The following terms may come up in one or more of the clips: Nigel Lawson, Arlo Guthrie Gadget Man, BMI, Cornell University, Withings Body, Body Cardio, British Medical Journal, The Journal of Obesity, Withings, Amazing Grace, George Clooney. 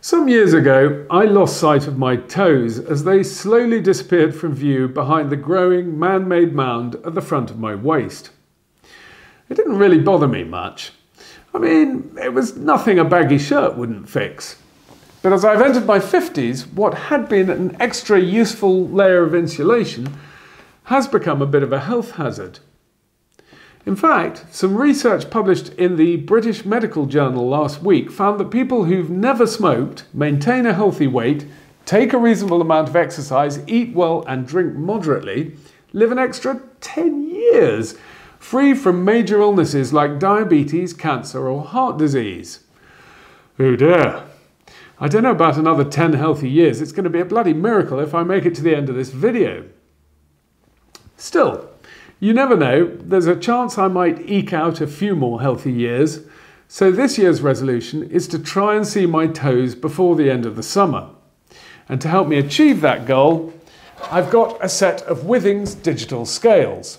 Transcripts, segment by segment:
Some years ago, I lost sight of my toes as they slowly disappeared from view behind the growing man-made mound at the front of my waist. It didn't really bother me much. I mean, it was nothing a baggy shirt wouldn't fix. But as I've entered my 50s, what had been an extra useful layer of insulation has become a bit of a health hazard. In fact, some research published in the British Medical Journal last week found that people who've never smoked, maintain a healthy weight, take a reasonable amount of exercise, eat well and drink moderately, live an extra 10 years free from major illnesses like diabetes, cancer or heart disease. Oh dear. I don't know about another 10 healthy years. It's going to be a bloody miracle if I make it to the end of this video. Still, you never know, there's a chance I might eke out a few more healthy years, so this year's resolution is to try and see my toes before the end of the summer. And to help me achieve that goal, I've got a set of Withings digital scales.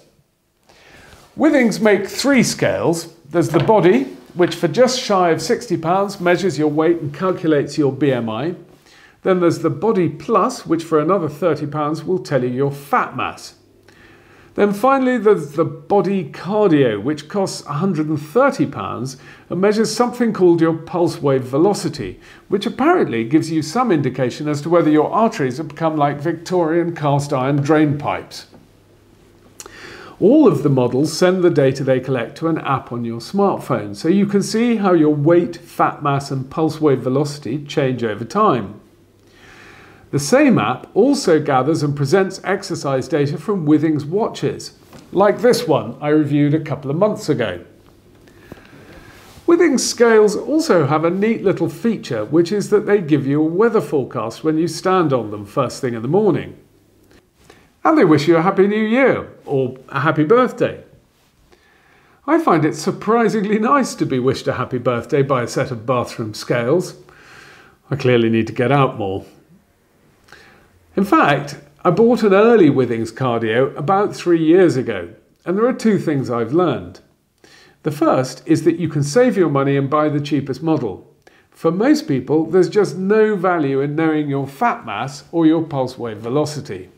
Withings make three scales. There's the body, which for just shy of 60 pounds measures your weight and calculates your BMI. Then there's the Body Plus, which for another 30 pounds will tell you your fat mass. Then finally there's the Body Cardio, which costs £130 and measures something called your pulse wave velocity, which apparently gives you some indication as to whether your arteries have become like Victorian cast iron drain pipes. All of the models send the data they collect to an app on your smartphone, so you can see how your weight, fat mass and pulse wave velocity change over time. The same app also gathers and presents exercise data from Withings watches, like this one I reviewed a couple of months ago. Withings scales also have a neat little feature, which is that they give you a weather forecast when you stand on them first thing in the morning. And they wish you a happy new year, or a happy birthday. I find it surprisingly nice to be wished a happy birthday by a set of bathroom scales. I clearly need to get out more. In fact, I bought an early Withings Cardio about 3 years ago, and there are two things I've learned. The first is that you can save your money and buy the cheapest model. For most people, there's just no value in knowing your fat mass or your pulse wave velocity.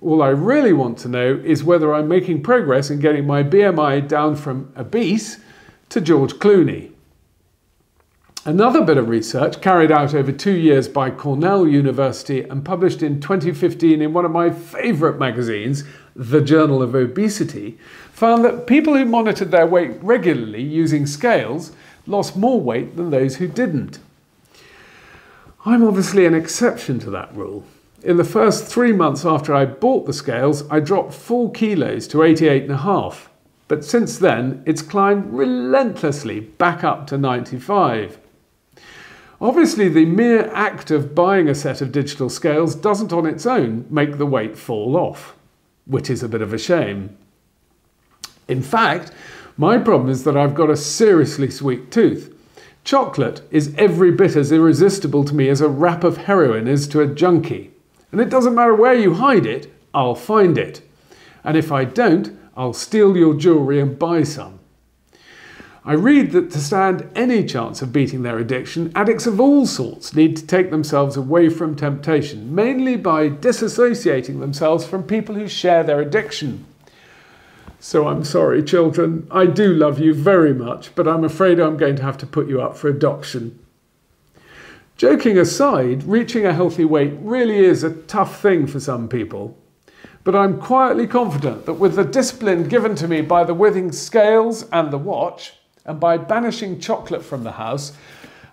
All I really want to know is whether I'm making progress in getting my BMI down from obese to George Clooney. Another bit of research carried out over 2 years by Cornell University and published in 2015 in one of my favourite magazines, The Journal of Obesity, found that people who monitored their weight regularly using scales lost more weight than those who didn't. I'm obviously an exception to that rule. In the first 3 months after I bought the scales, I dropped 4 kilos to 88.5, but since then it's climbed relentlessly back up to 95. Obviously, the mere act of buying a set of digital scales doesn't on its own make the weight fall off, which is a bit of a shame. In fact, my problem is that I've got a seriously sweet tooth. Chocolate is every bit as irresistible to me as a wrap of heroin is to a junkie. And it doesn't matter where you hide it, I'll find it. And if I don't, I'll steal your jewellery and buy some. I read that to stand any chance of beating their addiction, addicts of all sorts need to take themselves away from temptation, mainly by disassociating themselves from people who share their addiction. So I'm sorry, children. I do love you very much, but I'm afraid I'm going to have to put you up for adoption. Joking aside, reaching a healthy weight really is a tough thing for some people. But I'm quietly confident that with the discipline given to me by the Withings scales and the watch, and by banishing chocolate from the house,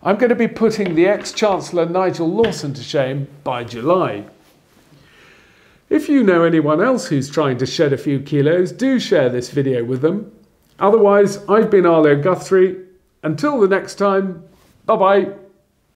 I'm going to be putting the ex-Chancellor Nigel Lawson to shame by July. If you know anyone else who's trying to shed a few kilos, do share this video with them. Otherwise, I've been Arlo Guthrie. Until the next time, bye-bye.